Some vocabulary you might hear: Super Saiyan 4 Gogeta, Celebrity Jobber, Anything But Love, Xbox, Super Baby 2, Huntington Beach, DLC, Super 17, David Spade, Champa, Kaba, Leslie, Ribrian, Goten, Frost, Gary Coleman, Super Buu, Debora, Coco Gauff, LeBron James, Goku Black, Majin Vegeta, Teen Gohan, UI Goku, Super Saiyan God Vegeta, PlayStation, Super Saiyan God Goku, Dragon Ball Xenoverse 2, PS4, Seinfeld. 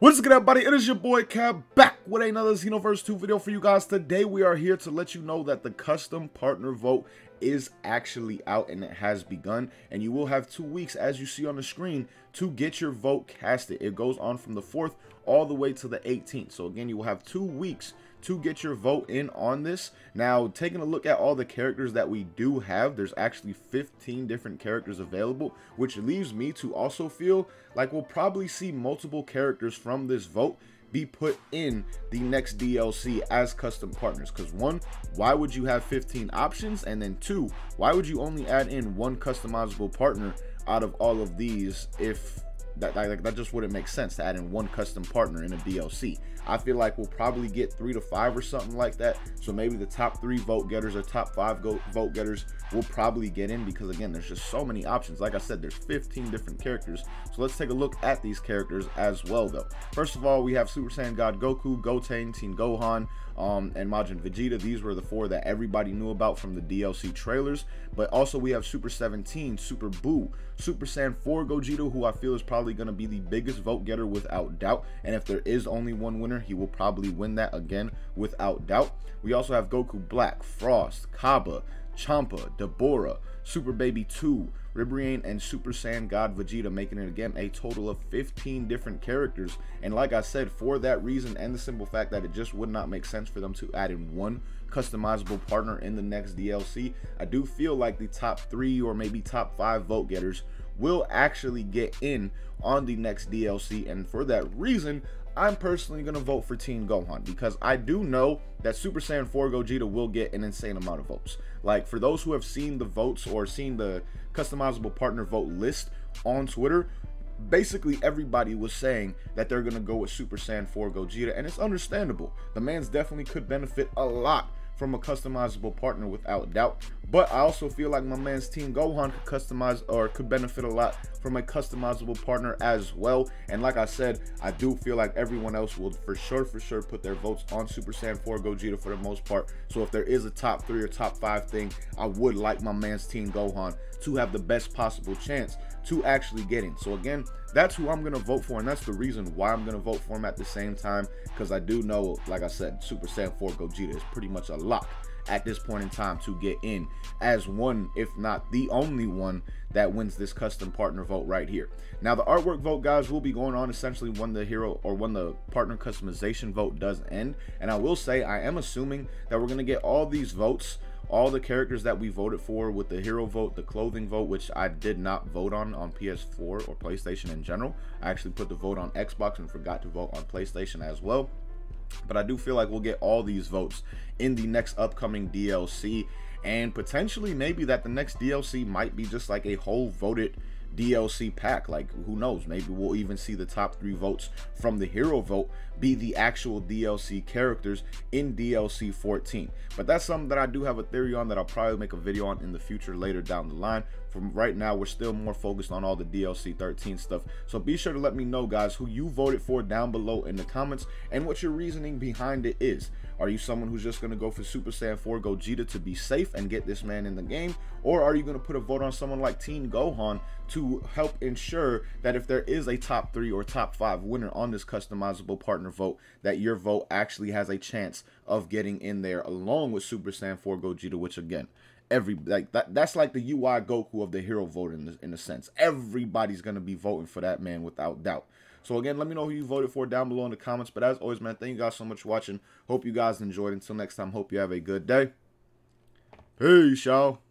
What's good, everybody? It is your boy Kaba back with another Xenoverse 2 video for you guys. Today we are here to let you know that the custom partner vote is actually out and it has begun, and you will have 2 weeks, as you see on the screen, to get your vote casted. It goes on from the 4th all the way to the 18th. So again, you will have 2 weeks to get your vote in on this. Now, taking a look at all the characters that we do have, there's actually 15 different characters available, which leaves me to also feel like we'll probably see multiple characters from this vote be put in the next DLC as custom partners. Because one, why would you have 15 options? And then two, why would you only add in one customizable partner out of all of these? If that just wouldn't make sense to add in one custom partner in a DLC. I feel like we'll probably get 3 to 5 or something like that. So maybe the top 3 vote getters or top 5 vote getters will probably get in, because again, there's just so many options. Like I said, there's 15 different characters. So let's take a look at these characters as well though. First of all, we have Super Saiyan God Goku, Goten, Teen Gohan, and Majin Vegeta. These were the 4 that everybody knew about from the DLC trailers. But also we have Super 17, Super Buu, Super Saiyan 4 Gogeta, who I feel is probably going to be the biggest vote getter without doubt, and if there is only one winner, he will probably win that again without doubt. We also have Goku Black, Frost, Kaba, Champa, Debora, Super Baby 2, Ribrian, and Super Saiyan God Vegeta, making it again a total of 15 different characters. And like I said, for that reason and the simple fact that it just would not make sense for them to add in one customizable partner in the next DLC, I do feel like the top 3 or maybe top 5 vote getters will actually get in on the next DLC. And for that reason, I'm personally going to vote for Teen Gohan, because I do know that Super Saiyan 4 Gogeta will get an insane amount of votes. Like, for those who have seen the votes or seen the customizable partner vote list on Twitter, basically everybody was saying that they're going to go with Super Saiyan 4 Gogeta, and it's understandable. The man's definitely could benefit a lot from a customizable partner without doubt, but I also feel like my man's Teen Gohan could customize or could benefit a lot from a customizable partner as well. And like I said, I do feel like everyone else will for sure put their votes on Super Saiyan 4 Gogeta for the most part. So if there is a top 3 or top 5 thing, I would like my man's Teen Gohan to have the best possible chance to actually get in. So again, that's who I'm gonna vote for, and that's the reason why I'm gonna vote for him at the same time, because I do know, like I said, Super Saiyan 4 Gogeta is pretty much a lock at this point in time to get in as one, if not the only one, that wins this custom partner vote right here. Now, the artwork vote, guys, will be going on essentially when the hero or when the partner customization vote does end. And I will say, I am assuming that we're gonna get all these votes, all the characters that we voted for, with the hero vote, the clothing vote, which I did not vote on PS4 or PlayStation in general. I actually put the vote on Xbox and forgot to vote on PlayStation as well. But I do feel like we'll get all these votes in the next upcoming DLC, and potentially maybe that the next DLC might be just like a whole voted DLC pack. Like, who knows, maybe we'll even see the top 3 votes from the hero vote be the actual DLC characters in DLC 14. But that's something that I do have a theory on that I'll probably make a video on in the future later down the line. From right now, we're still more focused on all the DLC 13 stuff. So be sure to let me know, guys, who you voted for down below in the comments and what your reasoning behind it is. Are you someone who's just going to go for Super Saiyan 4 Gogeta to be safe and get this man in the game? Or are you going to put a vote on someone like Teen Gohan to help ensure that if there is a top 3 or top 5 winner on this customizable partner vote, that your vote actually has a chance of getting in there along with Super Saiyan 4 Gogeta, which again, that's like the UI Goku of the hero vote in a sense. Everybody's going to be voting for that man without doubt. So again, let me know who you voted for down below in the comments. But as always, man, thank you guys so much for watching. Hope you guys enjoyed. Until next time, hope you have a good day. Peace, y'all.